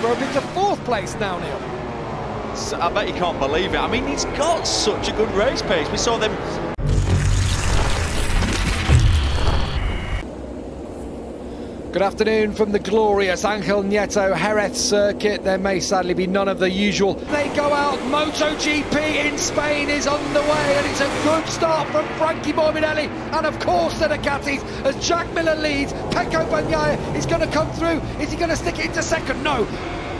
Espargaro up into fourth place now, Neil. So I bet you can't believe it. I mean, he's got such a good race pace. We saw them... Good afternoon from the glorious Angel Nieto Jerez circuit. There may sadly be none of the usual. They go out. MotoGP in Spain is underway, and it's a good start from Frankie Bobinelli and of course the Ducatis as Jack Miller leads. Pecco Bagnaia is going to come through. Is he going to stick it into second? No.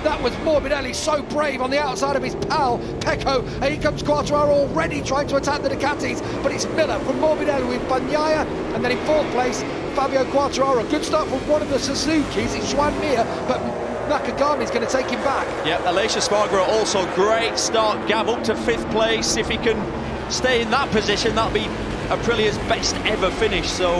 That was Morbidelli, so brave on the outside of his pal, Pecco. And here comes Quartararo already trying to attack the Ducatis, but it's Miller from Morbidelli with Bagnaia, and then in fourth place, Fabio Quartararo. Good start from one of the Suzukis, it's Joan Mir, but Nakagami's going to take him back. Yep, Aleix Espargaro also great start, Gav, up to fifth place. If he can stay in that position, that'll be Aprilia's best ever finish. So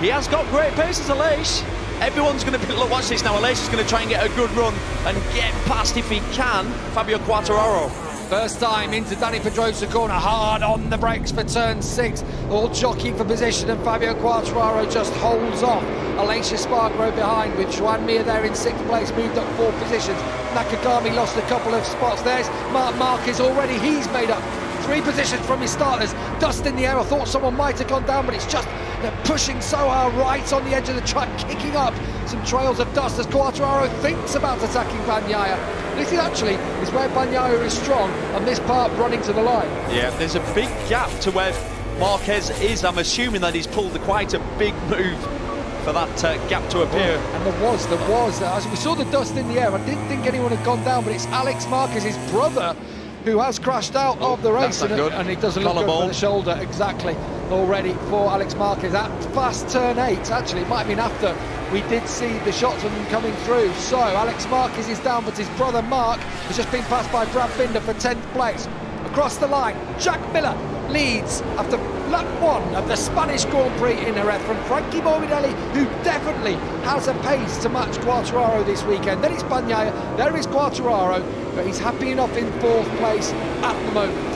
he has got great paces, Aleix. Everyone's going to be, look, watch this now, Aleix is going to try and get a good run and get past, if he can, Fabio Quartararo. First time into Danny Pedrosa corner, hard on the brakes for turn six, all jockeying for position, and Fabio Quartararo just holds off. Aleix Espargaro behind, with Joan Mir there in sixth place, moved up four positions. Nakagami lost a couple of spots. There's Marc Marquez already, he's made up three positions from his starters. Dust in the air, I thought someone might have gone down, but it's just they're pushing so hard right on the edge of the track, kicking up some trails of dust as Quartararo thinks about attacking Bagnaia. This is actually is where Bagnaia is strong, and this part running to the line. Yeah, there's a big gap to where Marquez is. I'm assuming that he's pulled quite a big move for that gap to appear. Oh, and there was. As we saw the dust in the air, I didn't think anyone had gone down, but it's Alex Marquez's brother who has crashed out of the race, and it doesn't look good for the shoulder, exactly, already for Alex Marquez. At fast turn 8, actually, it might have been after we did see the shots of him coming through. So Alex Marquez is down, but his brother Mark has just been passed by Brad Binder for 10th place. Across the line, Jack Miller leads after lap 1 of the Spanish Grand Prix in Jerez from Frankie Morbidelli, who definitely has a pace to match Quartararo this weekend. Then it's Bagnaia, there is Quartararo, but he's happy enough in 4th place at the moment.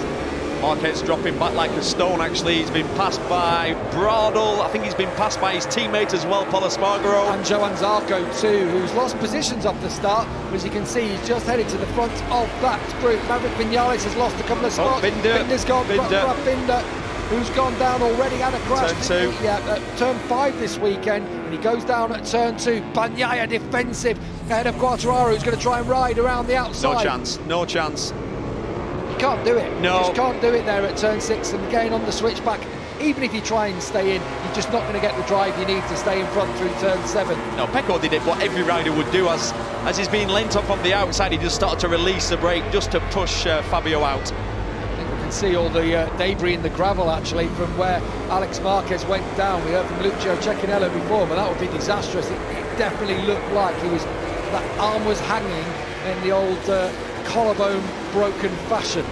Marquez dropping back like a stone, actually. He's been passed by Bradal, I think he's been passed by his teammate as well, Pol Espargaro. And Johann Zarco too, who's lost positions off the start. As you can see, he's just headed to the front of that group. Maverick Vinales has lost a couple of spots. Binder's gone, Brad Binder, who's gone down already, had a crash. Turn 2. Yeah, turn 5 this weekend, and he goes down at turn 2. Bagnaia defensive ahead of Quartararo, who's going to try and ride around the outside. No chance, no chance. He can't do it. No. He just can't do it there at turn 6, and again on the switchback. Even if you try and stay in, you're just not going to get the drive you need to stay in front through turn 7. No, Pecco did it, what every rider would do. As he's being lent up on the outside, he just started to release the brake just to push Fabio out. See all the debris in the gravel actually from where Alex Marquez went down. We heard from Lucio Cecchinello before, but that would be disastrous. It definitely looked like he was, that arm was hanging in the old collarbone broken fashion.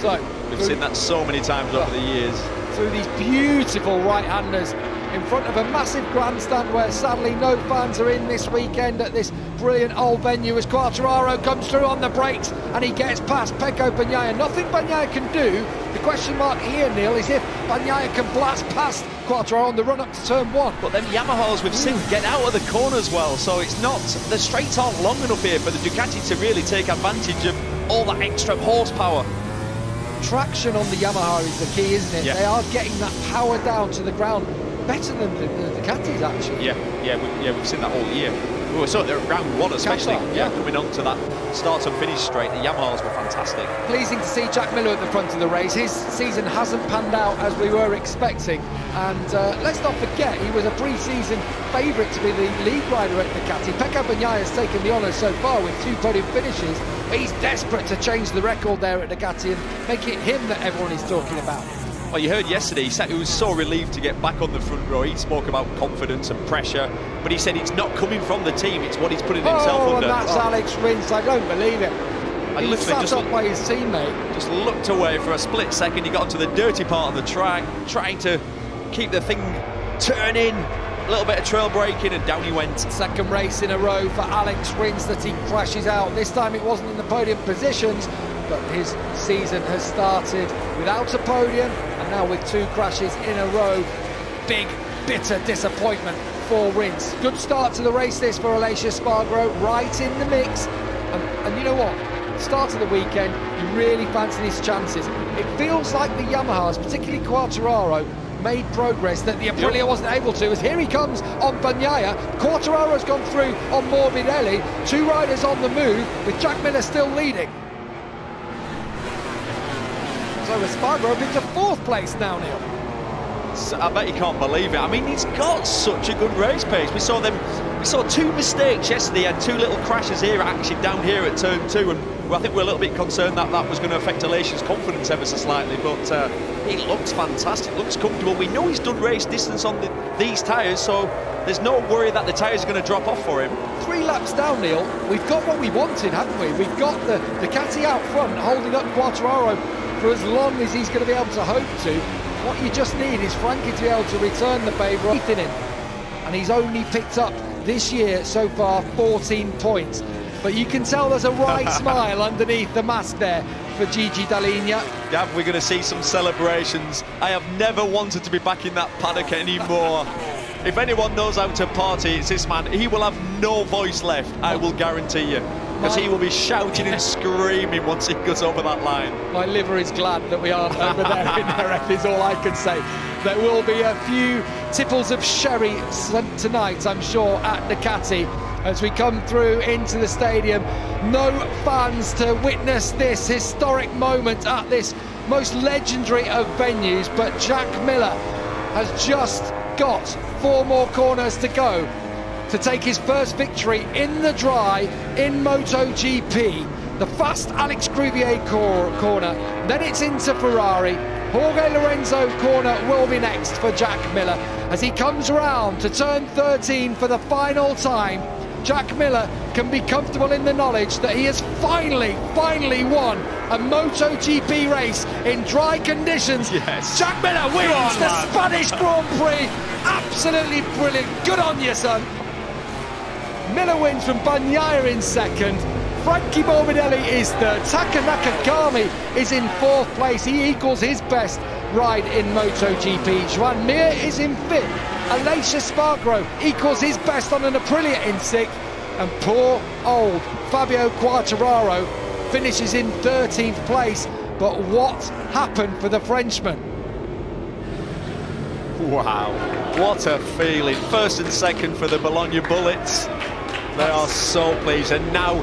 So we've seen that so many times over the years. Through these beautiful right-handers in front of a massive grandstand where sadly no fans are in this weekend at this brilliant old venue, as Quartararo comes through on the brakes and he gets past Pecco Bagnaia. Nothing Bagnaia can do. The question mark here, Neil, is if Bagnaia can blast past Quartararo on the run-up to turn 1. But then Yamahas we've seen get out of the corner as well, so it's not, the straights aren't long enough here for the Ducati to really take advantage of all that extra horsepower. Traction on the Yamaha is the key, isn't it? Yeah. They are getting that power down to the ground better than the Ducatis, actually. We've seen that all year. We saw it at round 1 especially, coming on to that start and finish straight. The Yamahas were fantastic. Pleasing to see Jack Miller at the front of the race. His season hasn't panned out as we were expecting, and let's not forget he was a pre-season favourite to be the lead rider at Ducati. Pecco Bagnaia has taken the honours so far with 2 podium finishes. He's desperate to change the record there at Ducati and make it him that everyone is talking about. Well, you heard yesterday, he said he was so relieved to get back on the front row. He spoke about confidence and pressure, but he said it's not coming from the team, it's what he's putting himself under. And that's Alex Rins, I don't believe it. And he sat up by his teammate. Just looked away for a split second, he got onto the dirty part of the track, trying to keep the thing turning. A little bit of trail braking and down he went. Second race in a row for Alex Rins that he crashes out. This time it wasn't in the podium positions, but his season has started without a podium and now with 2 crashes in a row. Big, bitter disappointment 4 wins. Good start to the race this for Aleix Espargaro, right in the mix. And you know what? Start of the weekend, you really fancy his chances. It feels like the Yamahas, particularly Quartararo, made progress that the Aprilia wasn't able to, as here he comes on Bagnaia. Quartararo's gone through on Morbidelli, 2 riders on the move, with Jack Miller still leading. So Espargaro into 4th place now, Neil. So, I bet you can't believe it. I mean, he's got such a good race pace. We saw 2 mistakes yesterday and 2 little crashes here, actually down here at turn 2, and I think we're a little bit concerned that that was going to affect Aleix's confidence ever so slightly, but he looks fantastic, looks comfortable. We know he's done race distance on these tyres, so there's no worry that the tyres are going to drop off for him. 3 laps down, Neil, we've got what we wanted, haven't we? We've got the Ducati out front holding up Quartararo for as long as he's going to be able to hope to. What you just need is Frankie to be able to return the favour in him, and he's only picked up this year so far 14 points, but you can tell there's a wry smile underneath the mask there for Gigi Dall'Igna. Gav, we're going to see some celebrations. I have never wanted to be back in that paddock anymore. If anyone knows how to party, it's this man. He will have no voice left, I will guarantee you, because he will be shouting and screaming once he goes over that line. My liver is glad that we aren't over there in Jerez, is all I can say. There will be a few tipples of sherry tonight, I'm sure, at Ducati as we come through into the stadium. No fans to witness this historic moment at this most legendary of venues, but Jack Miller has just got 4 more corners to go to take his first victory in the dry in MotoGP. The fast Alex Crivillé corner, then it's into Ferrari. Jorge Lorenzo corner will be next for Jack Miller as he comes round to turn 13 for the final time. Jack Miller can be comfortable in the knowledge that he has finally won a MotoGP race in dry conditions. Yes. Jack Miller wins the Spanish Grand Prix. Absolutely brilliant. Good on you, son. Miller wins from Bagnaia in 2nd. Frankie Bobinelli is 3rd. Taka Nakagami is in 4th place. He equals his best ride in MotoGP. Joan Mir is in 5th. Aleix Espargaro equals his best on an Aprilia in 6th. And poor old Fabio Quartararo finishes in 13th place. But what happened for the Frenchman? Wow, what a feeling. 1st and 2nd for the Bologna Bullets. They are so pleased, and now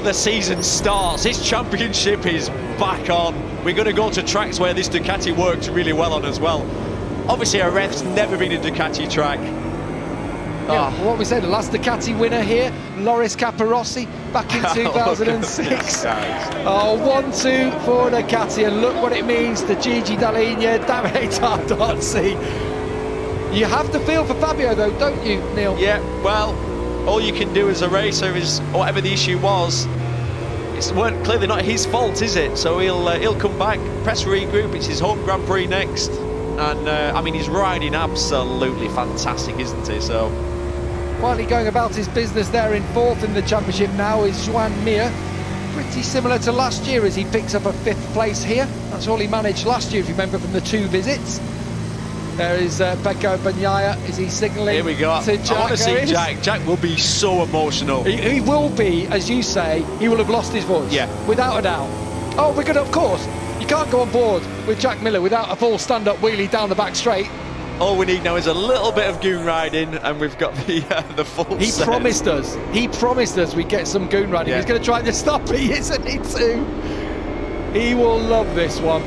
the season starts. His championship is back on. We're going to go to tracks where this Ducati works really well on as well. Obviously, Jerez's never been a Ducati track. Yeah, what we said, the last Ducati winner here, Loris Capirossi, back in 2006. Oh, 1-2 for Ducati, and look what it means to Gigi Dall'Igna. You have to feel for Fabio, though, don't you, Neil? Yeah, well, all you can do as a racer is, whatever the issue was, it's clearly not his fault, is it? So he'll come back, press regroup. It's his home Grand Prix next, and I mean, he's riding absolutely fantastic, isn't he? So quietly going about his business there in 4th in the championship now is Joan Mir. Pretty similar to last year as he picks up a 5th place here. That's all he managed last year, if you remember from the 2 visits. There is Pecco Bagnaia. Is he signalling? Here we go. To Jack? I want to see Jack. Jack will be so emotional. He will be, as you say. He will have lost his voice. Yeah, without a doubt. Oh, we're going to, of course. You can't go on board with Jack Miller without a full stand-up wheelie down the back straight. All we need now is a little bit of goon riding, and we've got the full. He set. Promised us. He promised us we'd get some goon riding. Yeah. He's going to try to stop me, isn't he? Too. He will love this one.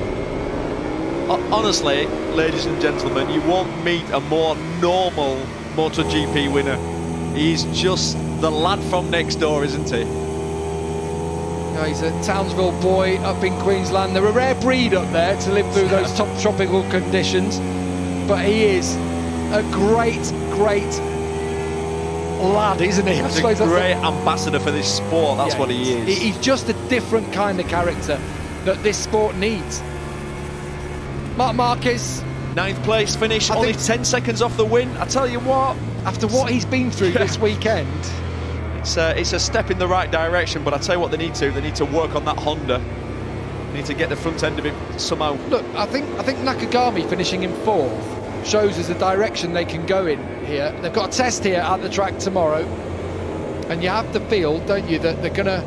Honestly, ladies and gentlemen, you won't meet a more normal MotoGP winner. He's just the lad from next door, isn't he? No, he's a Townsville boy up in Queensland. They're a rare breed up there to live through those top tropical conditions. But he is a great, great lad, isn't he? He's a great ambassador for this sport, that's what he is. He's just a different kind of character that this sport needs. Marc Marquez, 9th place finish, only 10 seconds off the win. I tell you what, after what he's been through this weekend, it's a step in the right direction. But I tell you what, they need to work on that Honda. They need to get the front end of it somehow. Look, I think Nakagami finishing in 4th shows us the direction they can go in. here. They've got a test here at the track tomorrow, and you have to feel, don't you, that they're gonna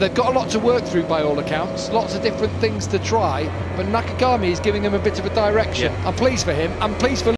they've got a lot to work through by all accounts, lots of different things to try, but Nakagami is giving them a bit of a direction. Yeah. I'm pleased for him. I'm pleased for